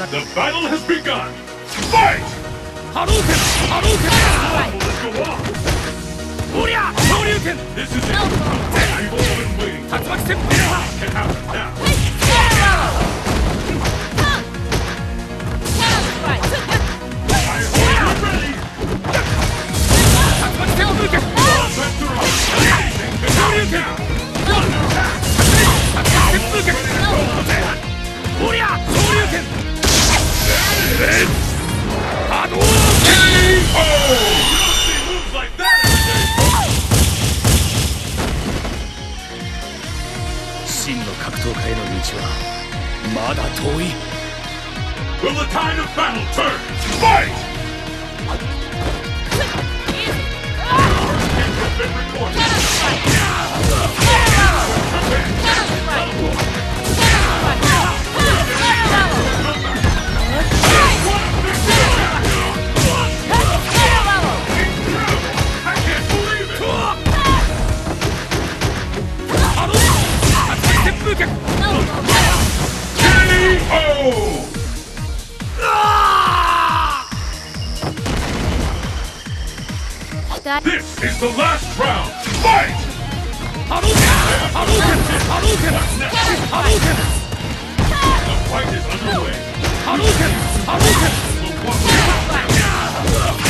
The battle has begun! Fight! Hadouken! Hadouken! ORIYA! Hadouken! This is it! I've all been waiting for it! It can happen now! I hope you're ready! Will the tide of battle turn? Fight! This is the last round. Fight! Hadouken! The fight is underway. Hadouken!